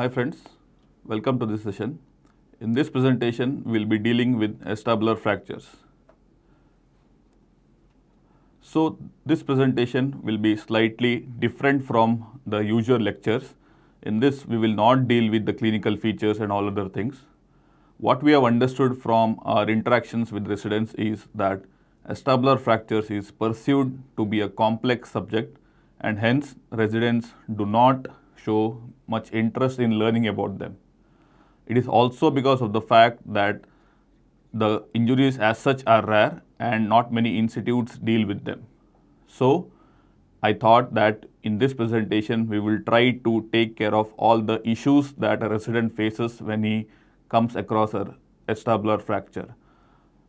Hi friends, welcome to this session. In this presentation, we will be dealing with acetabular fractures. So, this presentation will be slightly different from the usual lectures. In this, we will not deal with the clinical features and all other things. What we have understood from our interactions with residents is that acetabular fractures is perceived to be a complex subject, and hence residents do not show much interest in learning about them. It is also because of the fact that the injuries as such are rare and not many institutes deal with them. So, I thought that in this presentation we will try to take care of all the issues that a resident faces when he comes across an acetabular fracture.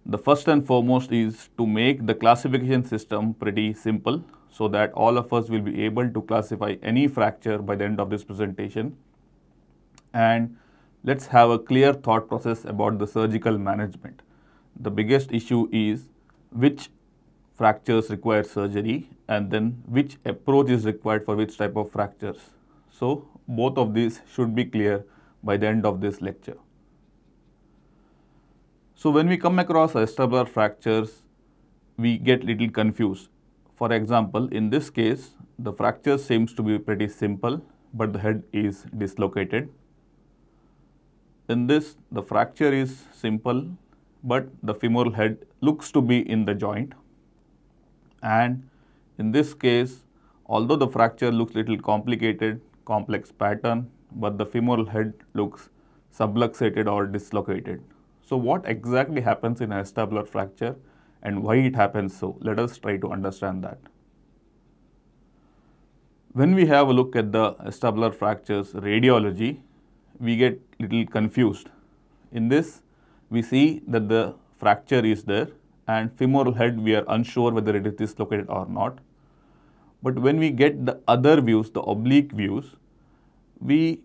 The first and foremost is to make the classification system pretty simple, so that all of us will be able to classify any fracture by the end of this presentation. And let's have a clear thought process about the surgical management. The biggest issue is which fractures require surgery and then which approach is required for which type of fractures. So, both of these should be clear by the end of this lecture. So, when we come across acetabular fractures, we get little confused. For example, in this case, the fracture seems to be pretty simple, but the head is dislocated. In this, the fracture is simple, but the femoral head looks to be in the joint. And in this case, although the fracture looks little complicated, complex pattern, but the femoral head looks subluxated or dislocated. So, what exactly happens in an acetabular fracture and why it happens so? Let us try to understand that. When we have a look at the acetabular fractures radiology, we get little confused. In this, we see that the fracture is there and femoral head we are unsure whether it is dislocated or not. But when we get the other views, the oblique views, we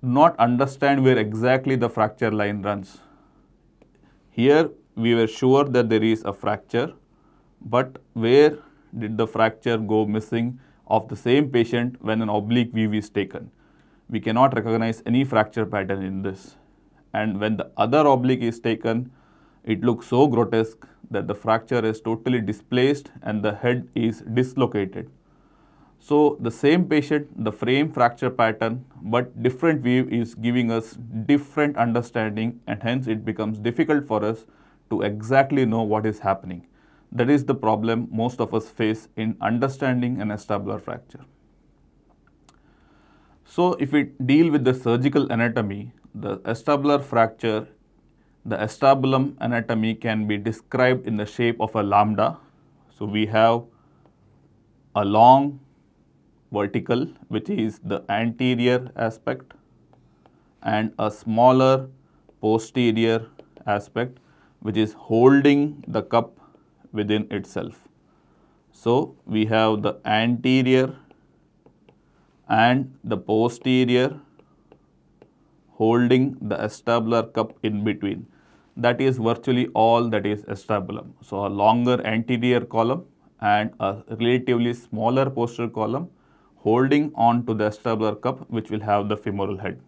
do not understand where exactly the fracture line runs. Here we were sure that there is a fracture, but where did the fracture go missing of the same patient when an oblique view is taken? We cannot recognize any fracture pattern in this. And when the other oblique is taken, it looks so grotesque that the fracture is totally displaced and the head is dislocated. So, the same patient, the frame fracture pattern, but different view is giving us different understanding, and hence it becomes difficult for us to exactly know what is happening. That is the problem most of us face in understanding an acetabular fracture. So, if we deal with the surgical anatomy, the acetabular fracture, the acetabulum anatomy can be described in the shape of a lambda. So, we have a long vertical, which is the anterior aspect, and a smaller posterior aspect, which is holding the cup within itself. So, we have the anterior and the posterior holding the acetabular cup in between. That is virtually all that is acetabulum. So, a longer anterior column and a relatively smaller posterior column holding on to the acetabular cup, which will have the femoral head.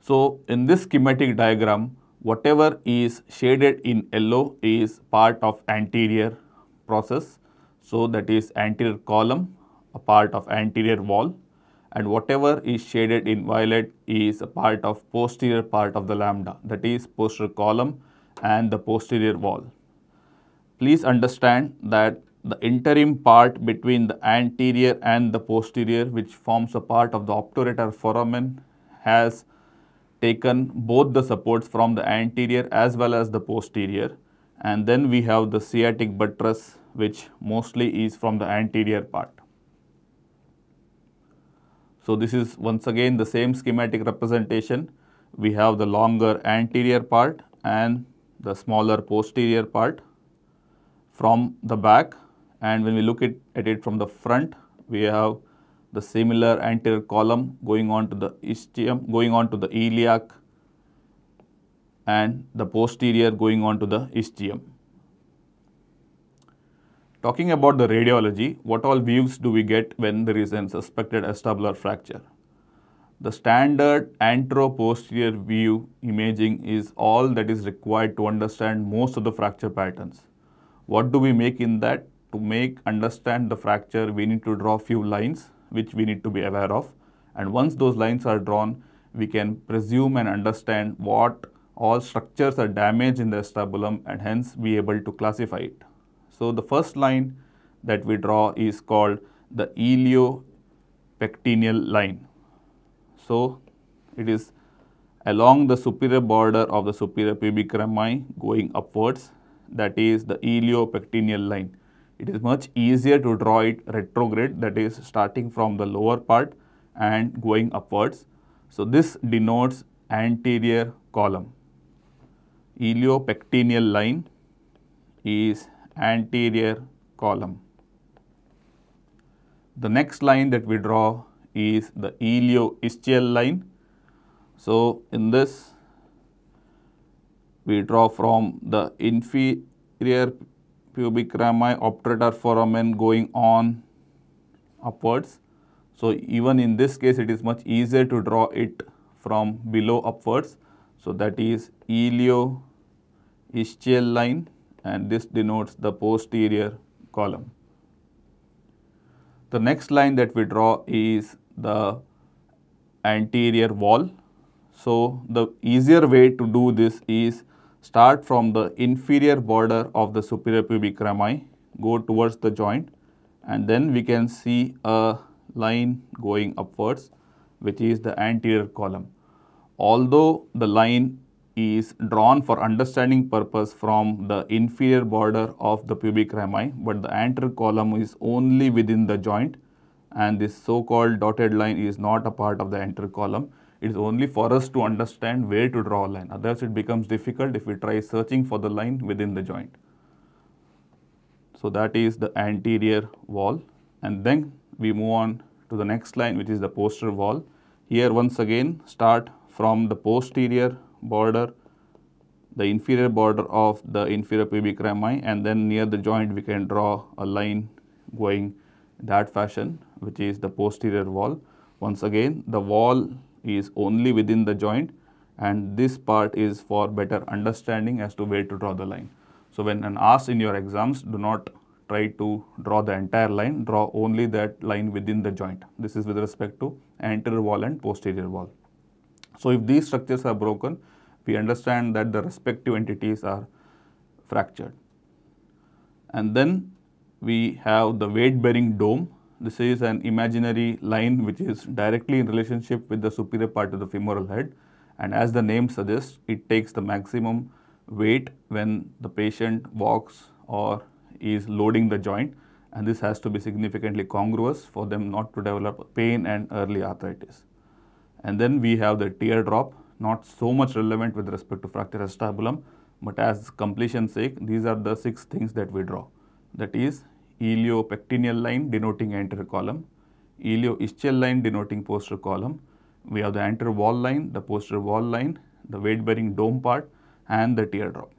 So, in this schematic diagram, whatever is shaded in yellow is part of anterior process. So, that is anterior column, a part of anterior wall, and whatever is shaded in violet is a part of posterior part of the lambda, that is posterior column and the posterior wall. Please understand that the interim part between the anterior and the posterior, which forms a part of the obturator foramen, has taken both the supports from the anterior as well as the posterior, and then we have the sciatic buttress, which mostly is from the anterior part. So, this is once again the same schematic representation. We have the longer anterior part and the smaller posterior part from the back, and when we look at it from the front, we have the similar anterior column going on to the ischium, going on to the iliac, and the posterior going on to the ischium. Talking about the radiology, what all views do we get when there is a suspected acetabular fracture? The standard antero-posterior view imaging is all that is required to understand most of the fracture patterns. What do we make in that? To understand the fracture, we need to draw few lines which we need to be aware of. And once those lines are drawn, we can presume and understand what all structures are damaged in the acetabulum and hence be able to classify it. So the first line that we draw is called the iliopectineal line. So it is along the superior border of the superior pubic rami going upwards, that is the iliopectineal line. It is much easier to draw it retrograde, that is starting from the lower part and going upwards. So this denotes anterior column. Iliopectineal line is anterior column. The next line that we draw is the ilioischial line. So in this we draw from the inferior pubic rami, obturator foramen going on upwards. So even in this case it is much easier to draw it from below upwards. So that is ilioischial line, and this denotes the posterior column. The next line that we draw is the anterior wall. So the easier way to do this is start from the inferior border of the superior pubic rami, go towards the joint, and then we can see a line going upwards, which is the anterior column. Although the line is drawn for understanding purpose from the inferior border of the pubic rami, but the anterior column is only within the joint, and this so-called dotted line is not a part of the anterior column. It is only for us to understand where to draw a line, otherwise it becomes difficult if we try searching for the line within the joint. So that is the anterior wall, and then we move on to the next line, which is the posterior wall. Here once again start from the posterior border, the inferior border of the inferior pubic rami, and then near the joint we can draw a line going that fashion, which is the posterior wall. Once again the wall is only within the joint, and this part is for better understanding as to where to draw the line. So when asked in your exams, do not try to draw the entire line, draw only that line within the joint. This is with respect to anterior wall and posterior wall. So if these structures are broken, we understand that the respective entities are fractured. And then we have the weight bearing dome. This is an imaginary line which is directly in relationship with the superior part of the femoral head, and as the name suggests, it takes the maximum weight when the patient walks or is loading the joint, and this has to be significantly congruous for them not to develop pain and early arthritis. And then we have the teardrop, not so much relevant with respect to fracture acetabulum, but as completion sake, these are the 6 things that we draw. That is iliopectineal line denoting anterior column, ilioischial line denoting posterior column, we have the anterior wall line, the posterior wall line, the weight bearing dome part, and the teardrop.